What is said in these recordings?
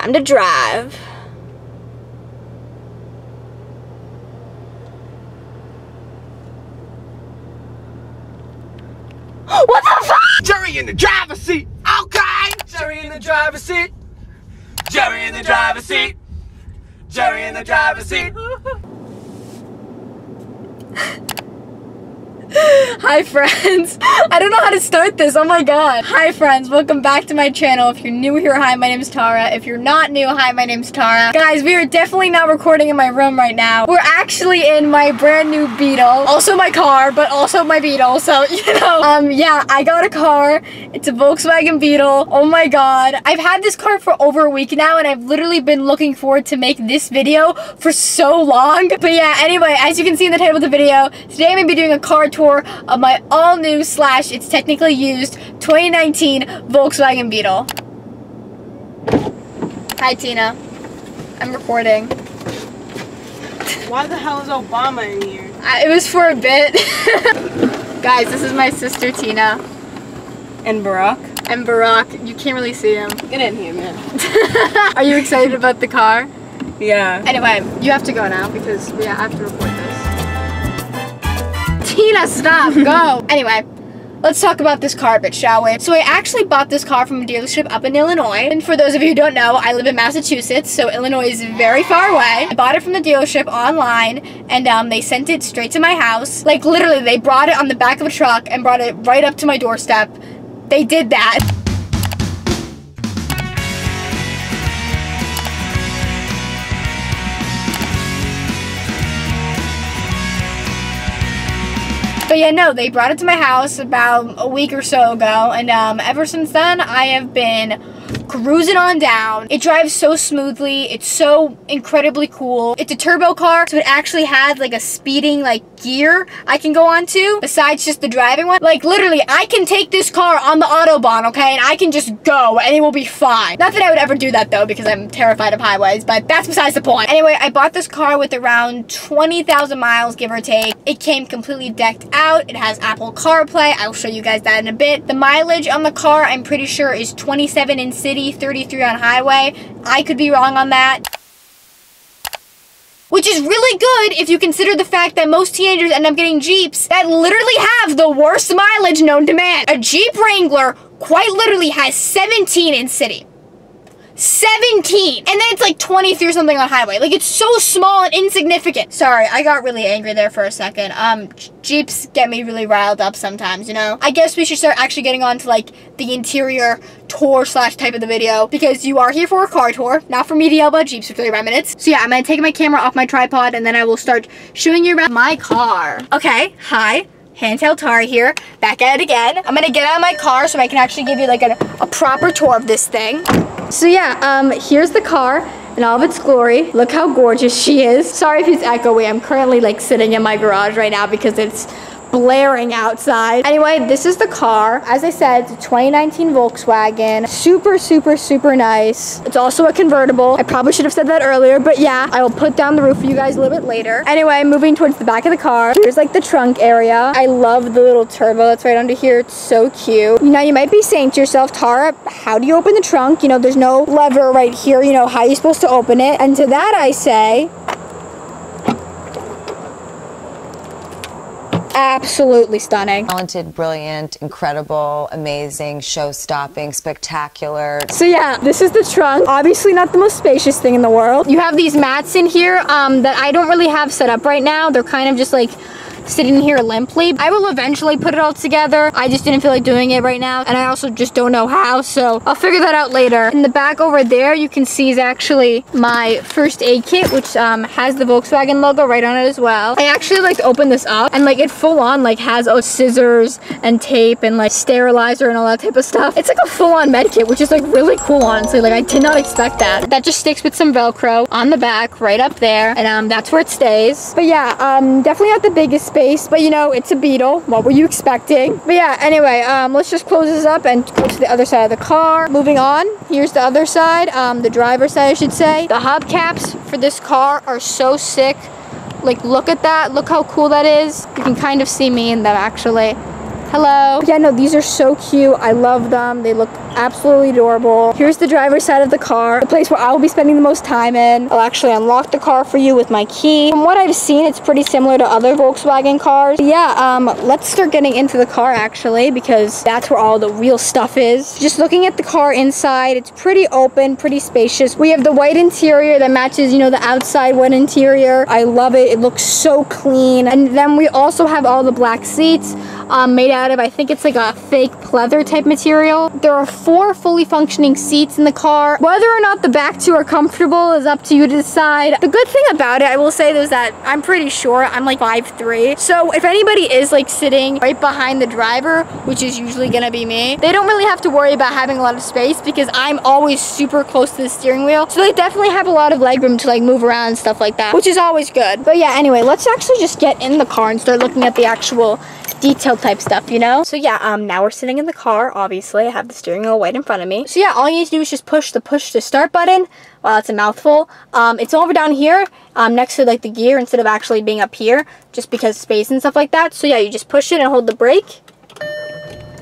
Time to drive. What the fuck? Jerry in the driver's seat. Okay. Jerry in the driver's seat. Jerry in the driver's seat. Jerry in the driver's seat. Hi friends, I don't know how to start this, oh my god. Hi friends, welcome back to my channel. If you're new here, hi, my name's Tara. If you're not new, hi, my name's Tara. Guys, we are definitely not recording in my room right now. We're actually in my brand new Beetle. Also my car, but also my Beetle, so you know. Yeah, I got a car. It's a Volkswagen Beetle. Oh my god. I've had this car for over a week now, and I've literally been looking forward to make this video for so long. But yeah, anyway, as you can see in the title of the video, today I'm gonna be doing a car tour of my all-new / it's technically used 2019 Volkswagen Beetle. Hi, Tina. I'm recording. Why the hell is Obama in here? It was for a bit. Guys, this is my sister, Tina. And Barack. And Barack. You can't really see him. Get in here, man. Are you excited about the car? Yeah. Anyway, you have to go now because yeah, I have to record this. Tina, stop, go. Anyway, let's talk about this car a bit, shall we? So I actually bought this car from a dealership up in Illinois. And for those of you who don't know, I live in Massachusetts, so Illinois is very far away. I bought it from the dealership online, and they sent it straight to my house. Like literally, they brought it on the back of a truck and brought it right up to my doorstep. They did that. But yeah, no, they brought it to my house about a week or so ago, and ever since then, I have been cruising on down. It drives so smoothly. It's so incredibly cool. It's a turbo car, so it actually had like a speeding like gear I can go on to, besides just the driving one. Like literally, I can take this car on the Autobahn, okay, and I can just go, and it will be fine. Not that I would ever do that though, because I'm terrified of highways, but that's besides the point. Anyway, I bought this car with around 20,000 miles, give or take. It came completely decked out. It has Apple CarPlay. I'll show you guys that in a bit. The mileage on the car, I'm pretty sure, is 27 in city, 33 on highway. I could be wrong on that. Which is really good if you consider the fact that most teenagers end up getting Jeeps that literally have the worst mileage known to man. A Jeep Wrangler quite literally has 17 in city. 17! And then it's like 23 or something on highway. Like, it's so small and insignificant. Sorry, I got really angry there for a second. Jeeps get me really riled up sometimes, you know? I guess we should start actually getting on to, like, the interior tour / type of the video, because you are here for a car tour, not for me to yell about Jeeps for 35 minutes. So yeah, I'm gonna take my camera off my tripod, and then I will start showing you around my car. Okay, hi. Handheld Tara here, back at it again. I'm gonna get out of my car so I can actually give you like a proper tour of this thing. So yeah, here's the car in all of its glory. Look how gorgeous she is. Sorry if it's echoey, I'm currently like sitting in my garage right now because it's blaring outside. Anyway, this is the car. As I said, it's a 2019 Volkswagen. Super, super, super nice. It's also a convertible. I probably should have said that earlier, but yeah, I will put down the roof for you guys a little bit later. Anyway, moving towards the back of the car, here's like the trunk area. I love the little turbo that's right under here. It's so cute. Now you might be saying to yourself, Tara, how do you open the trunk? You know, there's no lever right here. You know, how are you supposed to open it? And to that I say, absolutely stunning. Talented, brilliant, incredible, amazing, show-stopping, spectacular. So yeah, this is the trunk. Obviously not the most spacious thing in the world. You have these mats in here that I don't really have set up right now. They're kind of just like sitting here limply. I will eventually put it all together. I just didn't feel like doing it right now, and I also just don't know how, so I'll figure that out later. In the back over there, you can see is actually my first aid kit, which has the Volkswagen logo right on it as well. I actually like to open this up, and like it full on like has scissors and tape and like sterilizer and all that type of stuff. It's like a full on med kit, which is like really cool, honestly. Like I did not expect that. That just sticks with some Velcro on the back right up there, and that's where it stays. But yeah, definitely not the biggest space, but you know, it's a Beetle. What were you expecting? But yeah, anyway, let's just close this up and go to the other side of the car. Moving on, here's the other side, the driver's side, I should say. The hubcaps for this car are so sick. Like, look at that. Look how cool that is. You can kind of see me in them, actually. Hello. Yeah, no, these are so cute. I love them. They look absolutely adorable. Here's the driver's side of the car, the place where I'll be spending the most time in. I'll actually unlock the car for you with my key. From what I've seen, it's pretty similar to other Volkswagen cars. But yeah, let's start getting into the car actually, because that's where all the real stuff is. Just looking at the car inside, it's pretty open, pretty spacious. We have the white interior that matches, you know, the outside white interior. I love it. It looks so clean. And then we also have all the black seats made out of, I think it's like a fake pleather type material. There are 4 fully functioning seats in the car. Whether or not the back 2 are comfortable is up to you to decide. The good thing about it, I will say, is that I'm pretty short. I'm like 5'3". So if anybody is like sitting right behind the driver, which is usually gonna be me, they don't really have to worry about having a lot of space because I'm always super close to the steering wheel. So they definitely have a lot of legroom to like move around and stuff like that, which is always good. But yeah, anyway, let's actually just get in the car and start looking at the actual detailed type stuff, you know? So yeah, now we're sitting in the car, obviously. I have the steering wheel right in front of me. So yeah, all you need to do is just push the push to start button. Wow, that's a mouthful. It's over down here, next to like the gear instead of actually being up here, just because space and stuff like that. So yeah, you just push it and hold the brake.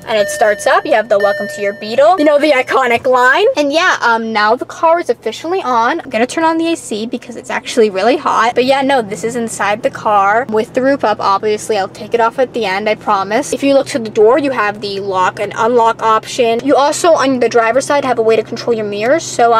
And it starts up. You have the welcome to your Beetle, you know, the iconic line. And yeah, now the car is officially on. I'm gonna turn on the AC because it's actually really hot. But yeah, no, this is inside the car with the roof up. Obviously, I'll take it off at the end, I promise. If you look to the door, you have the lock and unlock option. You also, on the driver's side, have a way to control your mirrors. So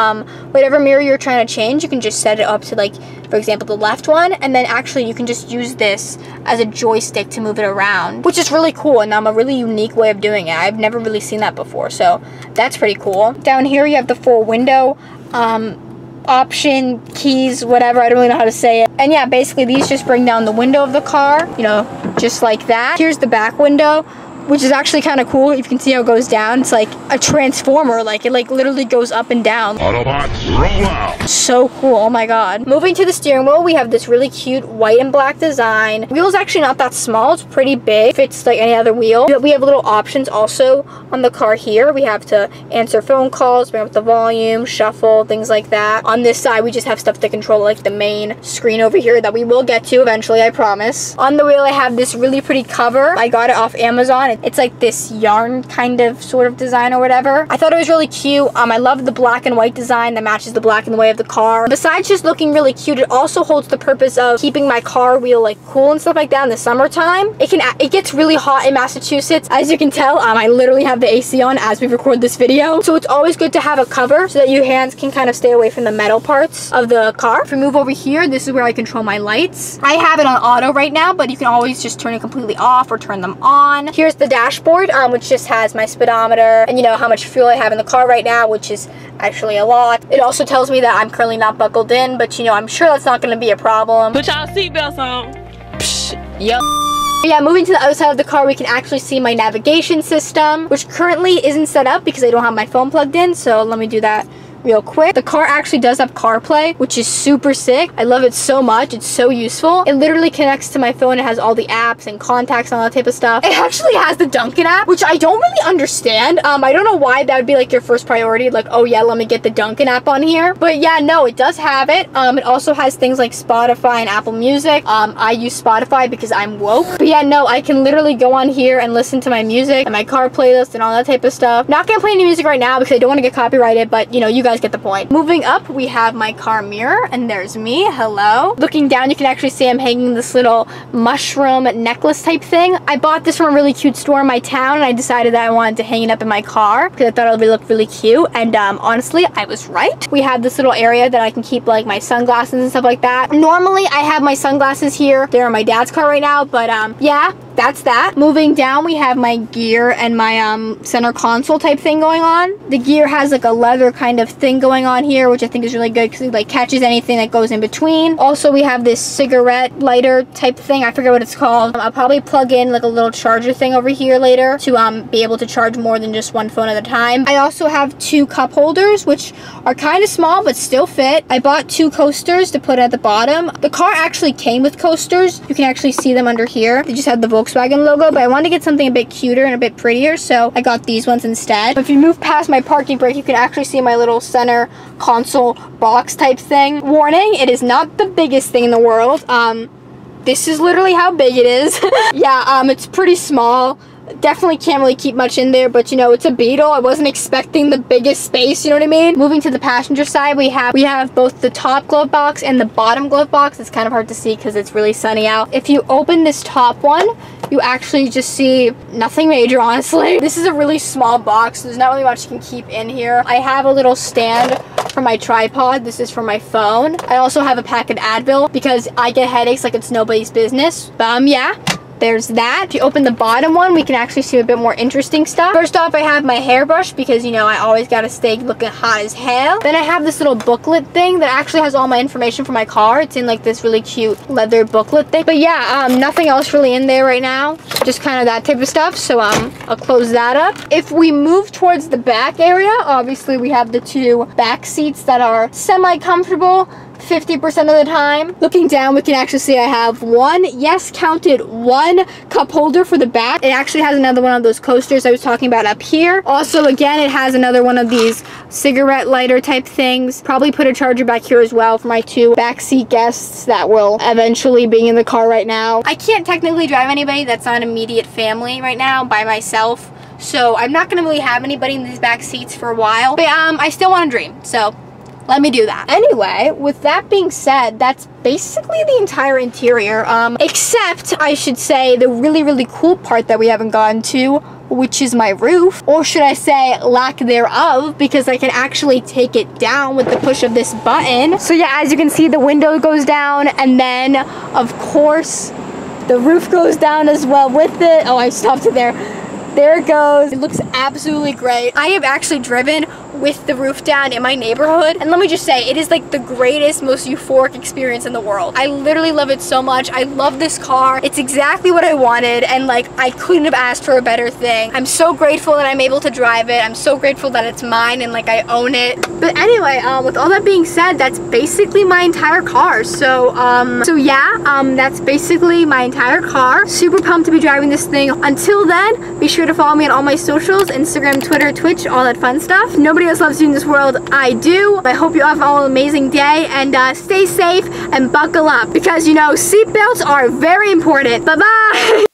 whatever mirror you're trying to change, you can just set it up to, like, for example, the left one. And then actually you can just use this as a joystick to move it around, which is really cool and a really unique way of doing it. I've never really seen that before, so that's pretty cool. Down here you have the full window option, keys, whatever, I don't really know how to say it. And yeah, basically these just bring down the window of the car, you know, just like that. Here's the back window, which is actually kind of cool. You can see how it goes down. It's like a transformer, like it like literally goes up and down. Autobots, roll out. So cool, oh my God. Moving to the steering wheel, we have this really cute white and black design. The wheel's actually not that small, it's pretty big. Fits like any other wheel. We have little options also on the car here. We have to answer phone calls, bring up the volume, shuffle, things like that. On this side, we just have stuff to control, like the main screen over here that we will get to eventually, I promise. On the wheel, I have this really pretty cover. I got it off Amazon. It's like this yarn kind of sort of design or whatever. I thought it was really cute. I love the black and white design that matches the black and white of the car. Besides just looking really cute, it also holds the purpose of keeping my car wheel like cool and stuff like that in the summertime. It gets really hot in Massachusetts. As you can tell, I literally have the AC on as we record this video. So it's always good to have a cover so that your hands can kind of stay away from the metal parts of the car. If we move over here, this is where I control my lights. I have it on auto right now, but you can always just turn it completely off or turn them on. Here's the dashboard, which just has my speedometer and, you know, how much fuel I have in the car right now, which is actually a lot. It also tells me that I'm currently not buckled in, but, you know, I'm sure that's not going to be a problem. Put y'all seatbelts on. Psh, yo. Yeah, moving to the other side of the car, we can actually see my navigation system, which currently isn't set up because I don't have my phone plugged in, so let me do that real quick. The car actually does have CarPlay, which is super sick. I love it so much. It's so useful. It literally connects to my phone. It has all the apps and contacts and all that type of stuff. It actually has the Dunkin app, which I don't really understand. I don't know why that would be like your first priority. Like, oh yeah, let me get the Dunkin app on here. But yeah, no, it does have it. It also has things like Spotify and Apple Music. I use Spotify because I'm woke. But yeah, no, I can literally go on here and listen to my music and my car playlist and all that type of stuff. Not gonna play any music right now because I don't want to get copyrighted, but you know, you guys get the point. Moving up, we have my car mirror, and there's me. Hello. Looking down, you can actually see I'm hanging this little mushroom necklace type thing. I bought this from a really cute store in my town, and I decided that I wanted to hang it up in my car because I thought it would look really cute, and honestly, I was right. We have this little area that I can keep like my sunglasses and stuff like that. Normally, I have my sunglasses here. They're in my dad's car right now, but yeah, that's that. Moving down, we have my gear and my center console type thing going on. The gear has like a leather kind of thing going on here, which I think is really good because it like catches anything that goes in between. Also, we have this cigarette lighter type thing. I forget what it's called. I'll probably plug in like a little charger thing over here later to be able to charge more than just one phone at a time. I also have 2 cup holders, which are kind of small but still fit. I bought 2 coasters to put at the bottom. The car actually came with coasters. You can actually see them under here. They just had the Volkswagen logo, but I wanted to get something a bit cuter and a bit prettier, so I got these ones instead. If you move past my parking brake, you can actually see my little center console box type thing. Warning, it is not the biggest thing in the world. This is literally how big it is. Yeah, it's pretty small. Definitely can't really keep much in there, but you know, it's a Beetle. I wasn't expecting the biggest space, you know what I mean? Moving to the passenger side, we have both the top glove box and the bottom glove box. It's kind of hard to see because it's really sunny out. If you open this top one, you actually just see nothing major, honestly. This is a really small box. There's not really much you can keep in here. I have a little stand for my tripod. This is for my phone. I also have a pack of Advil because I get headaches like it's nobody's business. Yeah. There's that. If you open the bottom one, we can actually see a bit more interesting stuff. First off, I have my hairbrush because, you know, I always gotta stay looking hot as hell. Then I have this little booklet thing that actually has all my information for my car. It's in like this really cute leather booklet thing. But yeah, nothing else really in there right now. Just kind of that type of stuff. So I'll close that up. If we move towards the back area, obviously we have the two back seats that are semi-comfortable 50% of the time. Looking down, we can actually see I have one, yes, counted one cup holder for the back. It actually has another one of those coasters I was talking about up here. Also, again, it has another one of these cigarette lighter type things. Probably put a charger back here as well for my two backseat guests that will eventually be in the car right now. I can't technically drive anybody that's not an immediate family right now by myself, so I'm not gonna really have anybody in these back seats for a while, but I still want to dream, so let me do that. Anyway, with that being said, that's basically the entire interior, except I should say the really, really cool part that we haven't gotten to, which is my roof, or should I say lack thereof, because I can actually take it down with the push of this button. So yeah, as you can see, the window goes down, and then, of course, the roof goes down as well with it. Oh, I stopped it there. There it goes. It looks absolutely great. I have actually driven with the roof down in my neighborhood, and let me just say, it is like the greatest, most euphoric experience in the world. I literally love it so much. I love this car. It's exactly what I wanted, and like, I couldn't have asked for a better thing. I'm so grateful that I'm able to drive it. I'm so grateful that it's mine and like I own it. But anyway, with all that being said, that's basically my entire car. So that's basically my entire car. Super pumped to be driving this thing. Until then, be sure to follow me on all my socials: Instagram, Twitter, Twitch, all that fun stuff. Nobody else loves you in this world. I do. I hope you have all an amazing day, and stay safe and buckle up because, you know, seatbelts are very important. Bye-bye.